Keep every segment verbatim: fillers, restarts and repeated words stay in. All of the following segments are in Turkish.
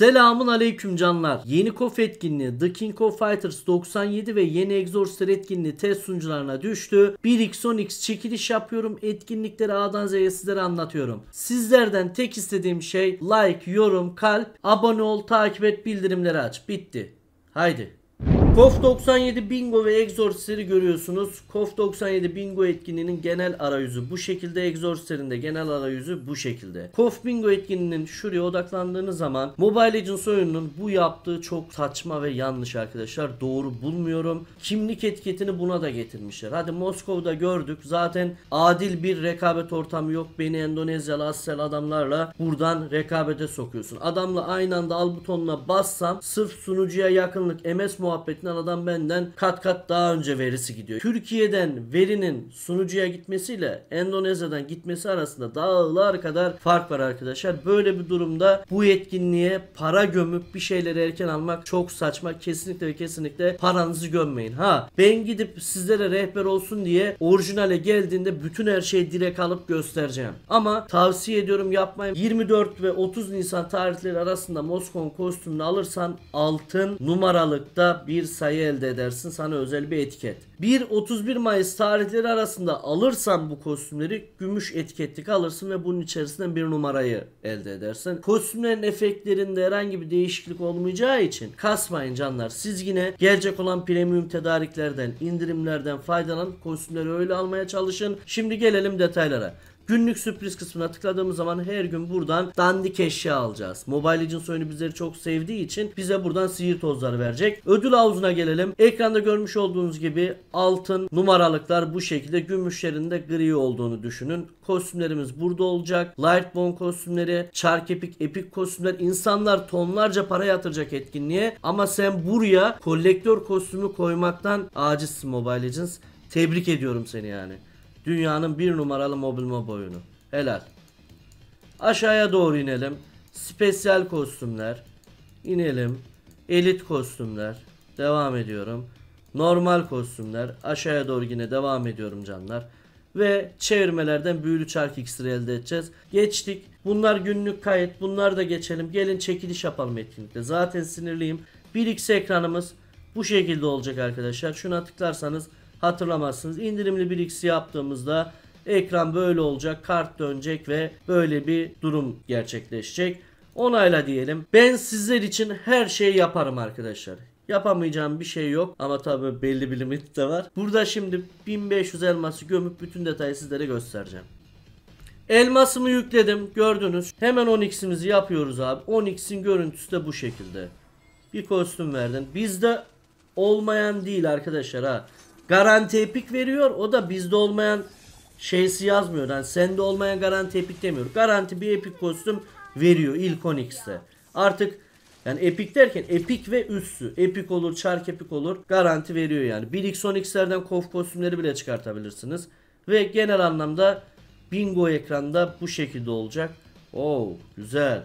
Selamun aleyküm canlar. Yeni KOF etkinliği The King of Fighters doksan yedi ve yeni Exorcist etkinliği test sunucularına düştü. bir x on x çekiliş yapıyorum. Etkinlikleri A'dan Z'ye sizlere anlatıyorum. Sizlerden tek istediğim şey like, yorum, kalp, abone ol, takip et, bildirimleri aç. Bitti. Haydi. KOF doksan yedi Bingo ve Exorcist'i görüyorsunuz. KOF doksan yedi Bingo etkinliğinin genel arayüzü bu şekilde. Exorcist'in de genel arayüzü bu şekilde. KOF Bingo etkinliğinin şuraya odaklandığınız zaman Mobile Legends oyununun bu yaptığı çok saçma ve yanlış arkadaşlar. Doğru bulmuyorum. Kimlik etiketini buna da getirmişler. Hadi Moskova'da gördük. Zaten adil bir rekabet ortamı yok. Beni Endonezyalı Asyalı adamlarla buradan rekabete sokuyorsun. Adamla aynı anda al butonuna bassam sırf sunucuya yakınlık M S muhabbetine adam benden kat kat daha önce verisi gidiyor. Türkiye'den verinin sunucuya gitmesiyle Endonezya'dan gitmesi arasında dağlar kadar fark var arkadaşlar. Böyle bir durumda bu etkinliğe para gömüp bir şeyleri erken almak çok saçma. Kesinlikle ve kesinlikle paranızı gömmeyin. Ha ben gidip sizlere rehber olsun diye orijinale geldiğinde bütün her şeyi direkt alıp göstereceğim. Ama tavsiye ediyorum, yapmayın. yirmi dört ve otuz Nisan tarihleri arasında Moskova kostümünü alırsan altın numaralıkta bir sayı elde edersin. Sana özel bir etiket. bir otuz bir Mayıs tarihleri arasında alırsan bu kostümleri gümüş etiketlik alırsın ve bunun içerisinden bir numarayı elde edersin. Kostümlerin efektlerinde herhangi bir değişiklik olmayacağı için kasmayın canlar. Siz yine gelecek olan premium tedariklerden, indirimlerden faydalanın. Kostümleri öyle almaya çalışın. Şimdi gelelim detaylara. Günlük sürpriz kısmına tıkladığımız zaman her gün buradan dandik eşya alacağız. Mobile Legends oyunu bizleri çok sevdiği için bize buradan sihir tozları verecek. Ödül havuzuna gelelim. Ekranda görmüş olduğunuz gibi altın numaralıklar bu şekilde, gümüşlerin de gri olduğunu düşünün. Kostümlerimiz burada olacak. Lightbone kostümleri, Çark Epic, Epic kostümler. İnsanlar tonlarca para yatıracak etkinliğe ama sen buraya kolektör kostümü koymaktan acizsin Mobile Legends. Tebrik ediyorum seni yani. Dünyanın bir numaralı mobil mob oyunu. Helal. Aşağıya doğru inelim. Spesyal kostümler. İnelim. Elit kostümler. Devam ediyorum. Normal kostümler. Aşağıya doğru yine devam ediyorum canlar. Ve çevirmelerden büyülü çark iksiri elde edeceğiz. Geçtik. Bunlar günlük kayıt. Bunları da geçelim. Gelin çekiliş yapalım etkinlikte. Zaten sinirliyim. bir x ekranımız bu şekilde olacak arkadaşlar. Şuna tıklarsanız hatırlamazsınız. İndirimli bir X yaptığımızda ekran böyle olacak. Kart dönecek ve böyle bir durum gerçekleşecek. Onayla diyelim. Ben sizler için her şeyi yaparım arkadaşlar. Yapamayacağım bir şey yok. Ama tabii belli bir limit de var. Burada şimdi bin beş yüz elması gömüp bütün detayı sizlere göstereceğim. Elmasımı yükledim. Gördünüz. Hemen on x'imizi yapıyoruz abi. on x'in görüntüsü de bu şekilde. Bir kostüm verdin. Bizde olmayan değil arkadaşlar ha. Garanti epik veriyor. O da bizde olmayan şeysi yazmıyor. Yani sende olmayan garanti epik demiyor. Garanti bir epik kostüm veriyor ilk on x'te. Artık yani epik derken epik ve üstü. Epik olur, çark epik olur. Garanti veriyor yani. bir x on x'lerden KOF kostümleri bile çıkartabilirsiniz. Ve genel anlamda bingo ekranda bu şekilde olacak. Oo güzel.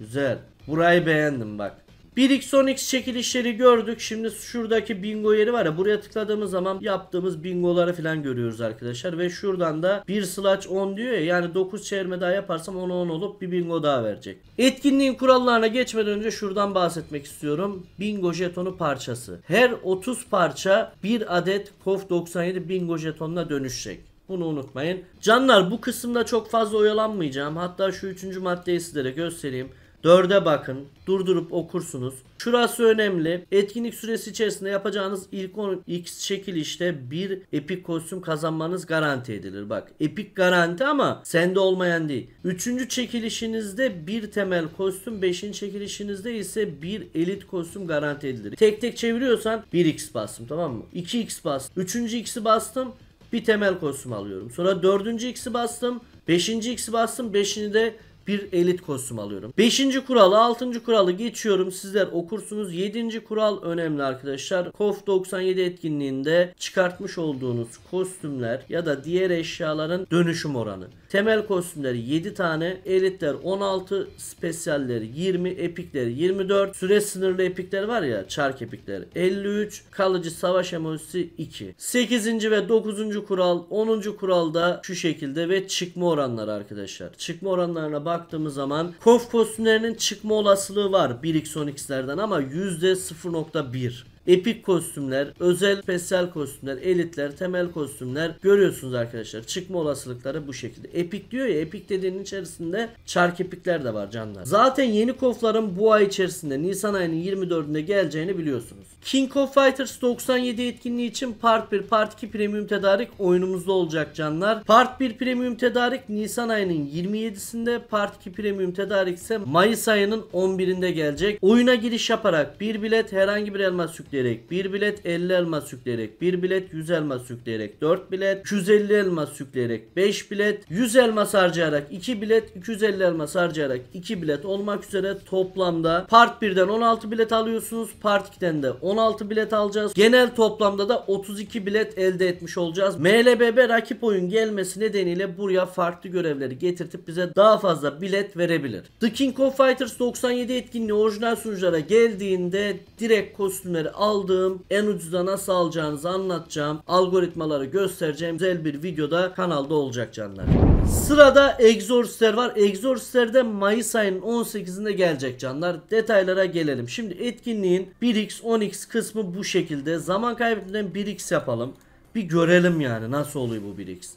Güzel. Burayı beğendim bak. bir x on x çekilişleri gördük. Şimdi şuradaki bingo yeri var ya, buraya tıkladığımız zaman yaptığımız bingoları falan görüyoruz arkadaşlar. Ve şuradan da bir slash on diyor ya, yani dokuz çevirme daha yaparsam ona on olup bir bingo daha verecek. Etkinliğin kurallarına geçmeden önce şuradan bahsetmek istiyorum. Bingo jetonu parçası. Her otuz parça bir adet KOF doksan yedi bingo jetonuna dönüşecek. Bunu unutmayın. Canlar bu kısımda çok fazla oyalanmayacağım. Hatta şu üçüncü maddeyi sizlere göstereyim. dörde bakın. Durdurup okursunuz. Şurası önemli. Etkinlik süresi içerisinde yapacağınız ilk on x çekilişte bir epik kostüm kazanmanız garanti edilir. Bak epik garanti ama sende olmayan değil. üçüncü çekilişinizde bir temel kostüm, beşinci çekilişinizde ise bir elit kostüm garanti edilir. Tek tek çeviriyorsan bir x bastım, tamam mı? iki x bastım. üçüncü x'i bastım. Bir temel kostüm alıyorum. Sonra dördüncü x'i bastım. beşinci x'i bastım. beşini de bir elit kostüm alıyorum. beşinci kuralı, altıncı kuralı geçiyorum. Sizler okursunuz. yedinci kural önemli arkadaşlar. KOF doksan yedi etkinliğinde çıkartmış olduğunuz kostümler ya da diğer eşyaların dönüşüm oranı. Temel kostümleri yedi tane, elitler on altı, spesiyalleri yirmi, epikleri yirmi dört, süre sınırlı epikleri var ya, çark epikleri elli üç, kalıcı savaş emojisi iki. sekizinci ve dokuzuncu kural, onuncu kural da şu şekilde ve çıkma oranları arkadaşlar. Çıkma oranlarına baktığımız zaman KOF kostümlerinin çıkma olasılığı var bir iks on iks'lerden ama yüzde sıfır nokta bir. Epik kostümler, özel spesyal kostümler, elitler, temel kostümler görüyorsunuz arkadaşlar. Çıkma olasılıkları bu şekilde. Epik diyor ya, epik dediğinin içerisinde çark epikler de var canlar. Zaten yeni kofların bu ay içerisinde Nisan ayının yirmi dördünde geleceğini biliyorsunuz. King of Fighters doksan yedi etkinliği için Part bir, Part iki Premium Tedarik oyunumuzda olacak canlar. Part bir Premium Tedarik Nisan ayının yirmi yedisinde, Part iki Premium Tedarik ise Mayıs ayının on birinde gelecek. Oyuna giriş yaparak bir bilet, herhangi bir elmas yüklü bir bilet, elli elmas yükleyerek bir bilet, yüz elmas yükleyerek dört bilet, iki yüz elli elmas yükleyerek beş bilet, yüz elmas harcayarak iki bilet, iki yüz elli elmas harcayarak iki bilet olmak üzere toplamda Part bir'den on altı bilet alıyorsunuz. Part iki'den de on altı bilet alacağız. Genel toplamda da otuz iki bilet elde etmiş olacağız. M L B B rakip oyun gelmesi nedeniyle buraya farklı görevleri getirtip bize daha fazla bilet verebilir. The King of Fighters doksan yedi etkinliği orijinal sunuculara geldiğinde direkt kostümleri aldığım, en ucuza nasıl alacağınızı anlatacağım, algoritmaları göstereceğim, güzel bir videoda kanalda olacak canlar. Sırada Exorcist'ler var. Exorcist'ler de Mayıs ayının on sekizinde gelecek canlar. Detaylara gelelim. Şimdi etkinliğin bir iks on iks kısmı bu şekilde. Zaman kaybetmeden bir iks yapalım. Bir görelim yani nasıl oluyor bu bir iks.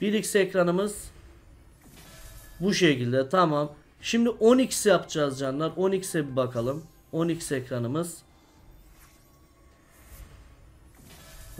bir iks ekranımız bu şekilde, tamam. Şimdi on iks yapacağız canlar. on iks'e bir bakalım. on iks ekranımız.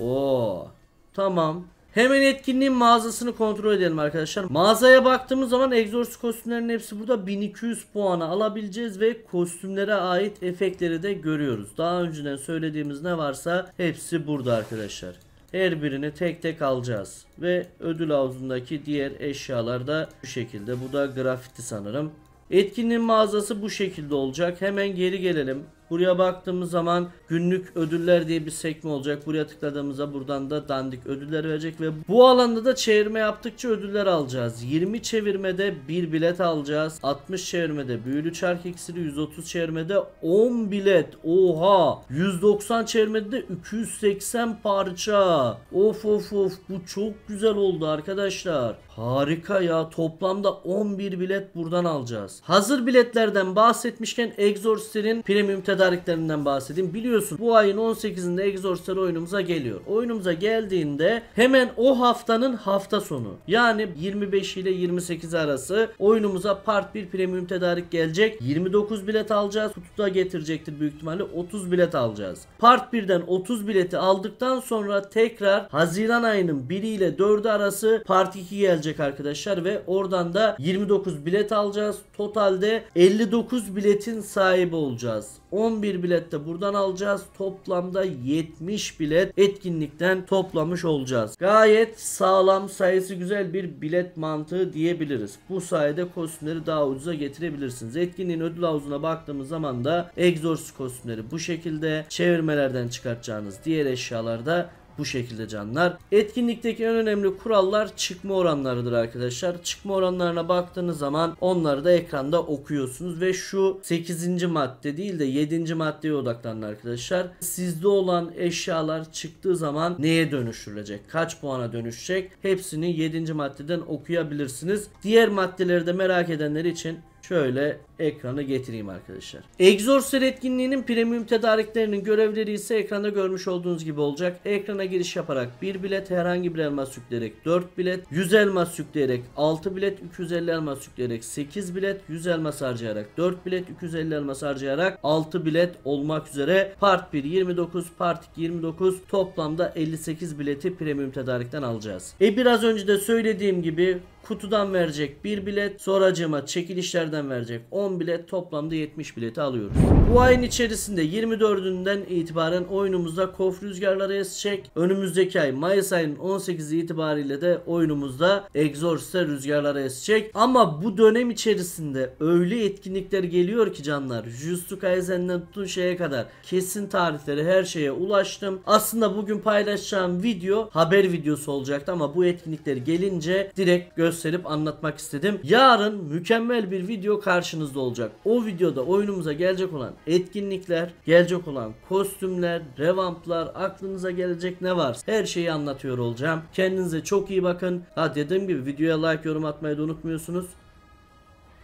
Oo, tamam. Hemen etkinliğin mağazasını kontrol edelim arkadaşlar. Mağazaya baktığımız zaman Exorcist kostümlerinin hepsi burada. Bin iki yüz puana alabileceğiz ve kostümlere ait efektleri de görüyoruz. Daha önceden söylediğimiz ne varsa hepsi burada arkadaşlar. Her birini tek tek alacağız ve ödül havuzundaki diğer eşyalar da bu şekilde. Bu da grafiti sanırım. Etkinliğin mağazası bu şekilde olacak. Hemen geri gelelim. Buraya baktığımız zaman günlük ödüller diye bir sekme olacak. Buraya tıkladığımızda buradan da dandik ödüller verecek ve bu alanda da çevirme yaptıkça ödüller alacağız. yirmi çevirmede bir bilet alacağız. altmış çevirmede büyülü çark iksiri, yüz otuz çevirmede on bilet. Oha! yüz doksan çevirmede de iki yüz seksen parça. Of of of, bu çok güzel oldu arkadaşlar. Harika ya. Toplamda on bir bilet buradan alacağız. Hazır biletlerden bahsetmişken Exorcist'in premium tedariklerinden bahsedeyim. Biliyorsun bu ayın on sekizinde Exorcist'ler oyunumuza geliyor. Oyunumuza geldiğinde hemen o haftanın hafta sonu, yani yirmi beş ile yirmi sekiz arası oyunumuza Part bir premium tedarik gelecek. yirmi dokuz bilet alacağız. Kutuda getirecektir büyük ihtimalle. otuz bilet alacağız. Part bir'den otuz bileti aldıktan sonra tekrar Haziran ayının biri ile dördü arası Part iki gelecek arkadaşlar ve oradan da yirmi dokuz bilet alacağız. Totalde elli dokuz biletin sahibi olacağız. on bir bilet de buradan alacağız. Toplamda yetmiş bilet etkinlikten toplamış olacağız. Gayet sağlam, sayısı güzel bir bilet mantığı diyebiliriz. Bu sayede kostümleri daha ucuza getirebilirsiniz. Etkinliğin ödül havuzuna baktığımız zaman da Exorcist kostümleri bu şekilde. Çevirmelerden çıkartacağınız diğer eşyalarda bu şekilde canlar. Etkinlikteki en önemli kurallar çıkma oranlarıdır arkadaşlar. Çıkma oranlarına baktığınız zaman onları da ekranda okuyorsunuz ve şu sekizinci madde değil de yedinci maddeye odaklanın arkadaşlar. Sizde olan eşyalar çıktığı zaman neye dönüştürülecek, kaç puana dönüşecek, hepsini yedinci maddeden okuyabilirsiniz. Diğer maddeleri de merak edenler için şöyle ekrana getireyim arkadaşlar. Exorcist etkinliğinin premium tedariklerinin görevleri ise ekranda görmüş olduğunuz gibi olacak. Ekrana giriş yaparak bir bilet, herhangi bir elmas yükleyerek dört bilet, yüz elmas yükleyerek altı bilet, iki yüz elli elmas yükleyerek sekiz bilet, yüz elmas harcayarak dört bilet, iki yüz elli elmas harcayarak altı bilet olmak üzere Part bir yirmi dokuz, Part iki yirmi dokuz, toplamda elli sekiz bileti premium tedarikten alacağız. E biraz önce de söylediğim gibi kutudan verecek bir bilet, sonracıma çekilişlerden verecek on bilet, toplamda yetmiş bileti alıyoruz. Bu ayın içerisinde yirmi dördünden itibaren oyunumuzda KOF rüzgarları esecek. Önümüzdeki ay Mayıs ayının on sekizi itibariyle de oyunumuzda Exorcist rüzgarları esecek. Ama bu dönem içerisinde öyle etkinlikler geliyor ki canlar, Jujutsu Kaisen'den tutun şeye kadar kesin tarihleri, her şeye ulaştım. Aslında bugün paylaşacağım video haber videosu olacaktı ama bu etkinlikler gelince direkt gösterdim. gösterip anlatmak istedim. Yarın mükemmel bir video karşınızda olacak. O videoda oyunumuza gelecek olan etkinlikler, gelecek olan kostümler, revamplar, aklınıza gelecek ne varsa her şeyi anlatıyor olacağım. Kendinize çok iyi bakın. Ha, dediğim gibi videoya like, yorum atmayı da unutmuyorsunuz.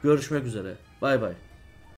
Görüşmek üzere. Bay bay.